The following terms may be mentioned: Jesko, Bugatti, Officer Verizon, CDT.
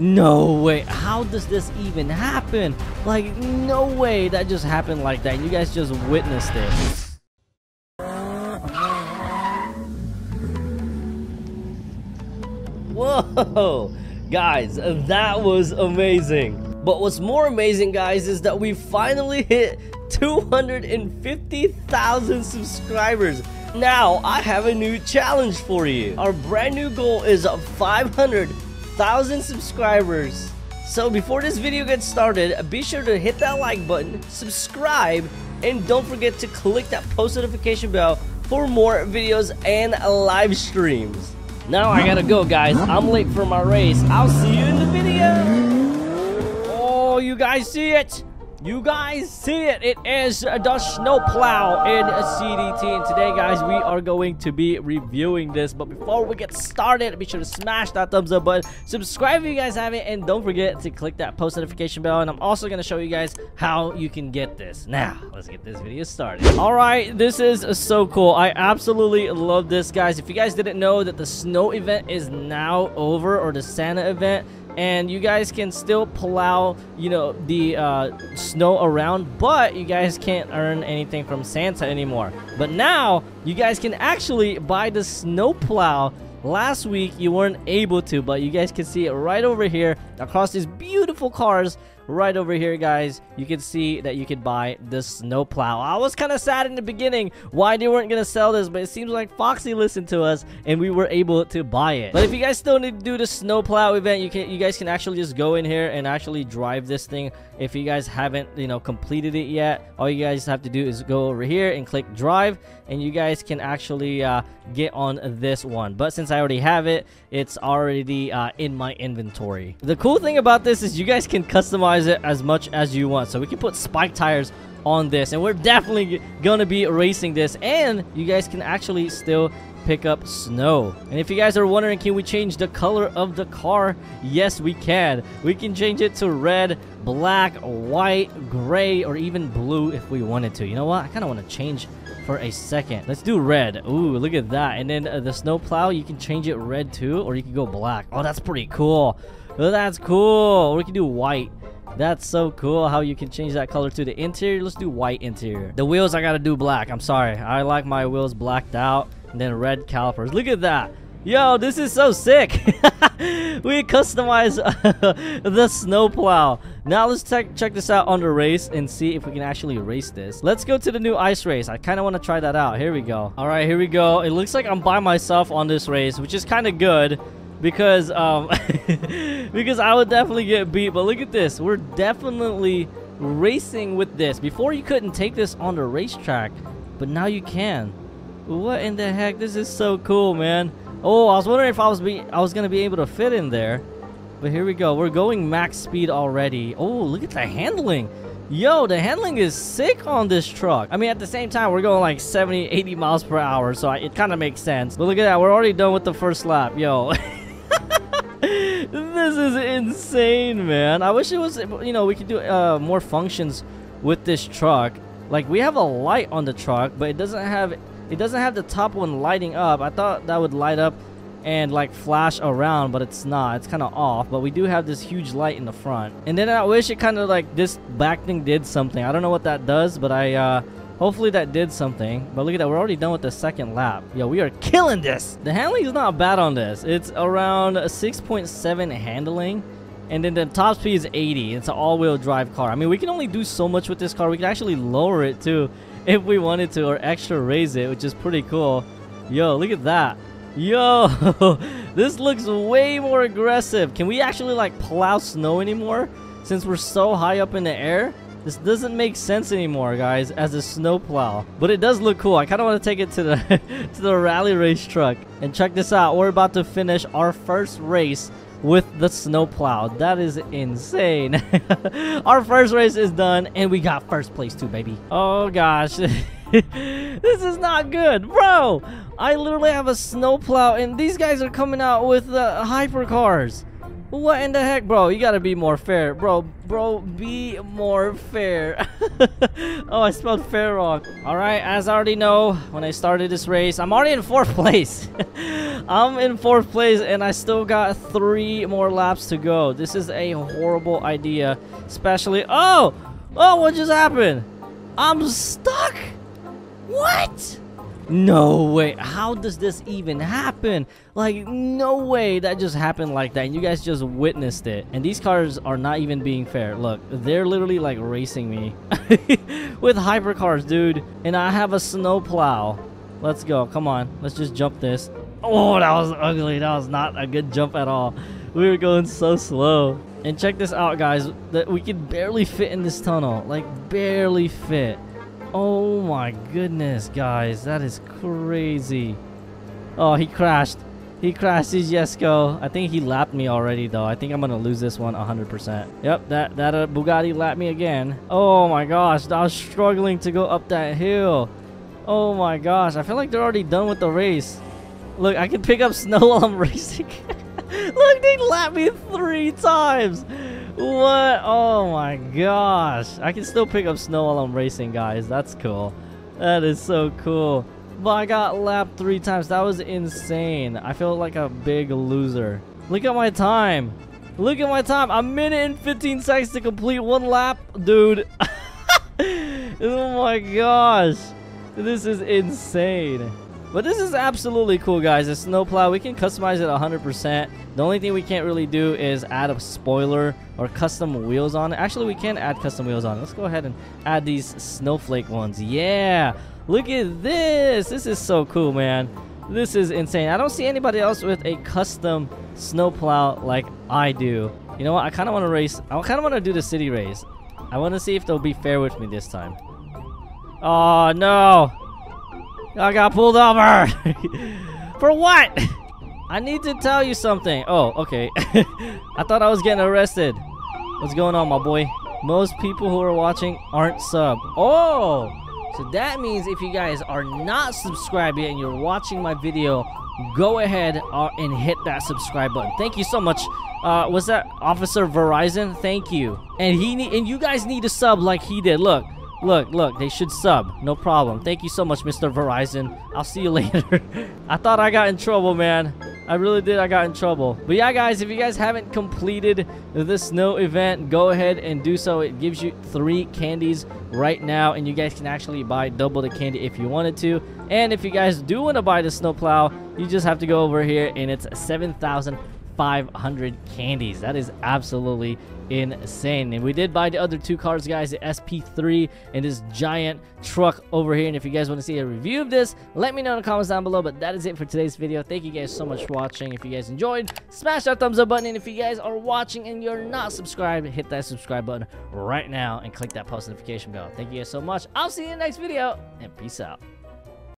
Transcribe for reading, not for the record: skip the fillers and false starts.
No way, how does this even happen? Like, no way that just happened like that. You guys just witnessed it. Whoa, guys, that was amazing. But what's more amazing, guys, is that we finally hit 250,000 subscribers. Now I have a new challenge for you. Our brand new goal is 500,000 subscribers. So before this video gets started, be sure to hit that like button, subscribe, and don't forget to click that post notification bell for more videos and live streams. Now I gotta go, guys. I'm late for my race. I'll see you in the video. Oh, you guys see it? You guys see it? It is the snowplow in CDT. And today, guys, we are going to be reviewing this. But before we get started, be sure to smash that thumbs up button. Subscribe if you guys haven't. And don't forget to click that post notification bell. And I'm also going to show you guys how you can get this. Now, let's get this video started. All right, this is so cool. I absolutely love this, guys. If you guys didn't know that the snow event is now over, or the Santa event, and you guys can still plow, you know, the snow around, but you guys can't earn anything from Santa anymore. But now you guys can actually buy the snow plow. Last week you weren't able to, but you guys can see it right over here across these beautiful cars. Right over here, guys, you can see that you can buy the snowplow. I was kind of sad in the beginning why they weren't gonna sell this, but it seems like Foxy listened to us and we were able to buy it. But if you guys still need to do the snowplow event, you guys can actually just go in here and actually drive this thing. If you guys haven't, you know, completed it yet, all you guys have to do is go over here and click drive, and you guys can actually get on this one. But since I already have it, it's already in my inventory. The cool thing about this is you guys can customize it as much as you want, so we can put spike tires on this, and we're definitely gonna be racing this. And you guys can actually still pick up snow. And if you guys are wondering, can we change the color of the car? Yes, we can. We can change it to red, black, white, gray, or even blue if we wanted to. You know what, I kind of want to change for a second. Let's do red. Ooh, look at that. And then the snow plow, you can change it red too, or you can go black. Oh, that's pretty cool. Oh, that's cool. Or we can do white. That's so cool how you can change that color to the interior. Let's do white interior. The wheels, I gotta do black. I'm sorry, I like my wheels blacked out. And then red calipers. Look at that. Yo, this is so sick. We customize the snowplow. Now let's check this out on the race and see if we can actually race this. Let's go to the new ice race. I kind of want to try that out. Here we go. All right, here we go. It looks like I'm by myself on this race, which is kind of good, because because I would definitely get beat. But look at this, we're definitely racing with this. Before, you couldn't take this on the racetrack, but now you can. What in the heck? This is so cool, man. Oh, I was wondering if I was gonna be able to fit in there, but here we go. We're going max speed already. Oh, look at the handling. Yo, the handling is sick on this truck. I mean, at the same time, we're going like 70-80 miles per hour, so it kind of makes sense. But look at that, we're already done with the first lap. Yo. This is insane, man. I wish it was, you know, we could do more functions with this truck. Like, we have a light on the truck, but it doesn't have the top one lighting up. I thought that would light up and like flash around, but it's not. It's kind of off. But we do have this huge light in the front. And then I wish it kind of like this back thing did something. I don't know what that does, but I hopefully that did something. But look at that, we're already done with the second lap. Yo, we are killing this. The handling is not bad on this. It's around 6.7 handling, and then the top speed is 80. It's an all-wheel drive car. I mean, we can only do so much with this car. We can actually lower it too if we wanted to, or extra raise it, which is pretty cool. Yo, look at that. Yo, this looks way more aggressive. Can we actually like plow snow anymore since we're so high up in the air? This doesn't make sense anymore, guys, as a snow plow. But it does look cool. I kind of want to take it to the to the rally race truck. And check this out, we're about to finish our first race with the snow plow. That is insane. Our first race is done, and we got first place too, baby. Oh gosh. This is not good, bro. I literally have a snow plow, and these guys are coming out with hypercars. What in the heck, bro? You gotta be more fair, bro, be more fair. Oh, I spelled fair wrong. All right, as I already know, when I started this race, I'm already in fourth place. I'm in fourth place and I still got 3 more laps to go. This is a horrible idea, especially... oh, what just happened? I'm stuck. What? No way. How does this even happen? Like, no way that just happened like that. You guys just witnessed it. And these cars are not even being fair. Look, they're literally like racing me with hypercars, dude. And I have a snow plow. Let's go. Come on. Let's just jump this. Oh, that was ugly. That was not a good jump at all. We were going so slow. And check this out, guys. That we could barely fit in this tunnel. Like, barely fit. Oh my goodness, guys, that is crazy. Oh, he crashed. He crashed. He's Jesko. I think he lapped me already, though. I think I'm gonna lose this one 100%. Yep, that Bugatti lapped me again. Oh my gosh, I was struggling to go up that hill. Oh my gosh, I feel like they're already done with the race. Look, I can pick up snow while I'm racing. Look, they lapped me 3 times. What? Oh my gosh, I can still pick up snow while I'm racing, guys. That's cool. That is so cool. But I got lapped 3 times. That was insane. I feel like a big loser. Look at my time. Look at my time. A minute and 15 seconds to complete 1 lap, dude. Oh my gosh, this is insane. But this is absolutely cool, guys. The snowplow, we can customize it 100%. The only thing we can't really do is add a spoiler or custom wheels on it. Actually, we can add custom wheels on it. Let's go ahead and add these snowflake ones. Yeah, look at this. This is so cool, man. This is insane. I don't see anybody else with a custom snowplow like I do. You know what? I kind of want to race. I kind of want to do the city race. I want to see if they'll be fair with me this time. Oh, no. I got pulled over. For what? I need to tell you something. Oh, okay. I thought I was getting arrested. What's going on, my boy? Most people who are watching aren't sub. Oh, so that means if you guys are not subscribed yet and you're watching my video, go ahead and hit that subscribe button. Thank you so much. Was that Officer Verizon? Thank you. And you guys need to sub like he did. Look, they should sub. No problem. Thank you so much, Mr. Verizon. I'll see you later. I thought I got in trouble, man. I really did. I got in trouble. But yeah, guys, if you guys haven't completed the snow event, go ahead and do so. It gives you 3 candies right now, and you guys can actually buy double the candy if you wanted to. And if you guys do want to buy the snowplow, you just have to go over here, and it's 7,500 candies. That is absolutely insane. And we did buy the other 2 cars, guys, the SP3 and this giant truck over here. And if you guys want to see a review of this, let me know in the comments down below. But that is it for today's video. Thank you guys so much for watching. If you guys enjoyed, smash that thumbs up button. And if you guys are watching and you're not subscribed, hit that subscribe button right now and click that post notification bell. Thank you guys so much. I'll see you in the next video, and peace out.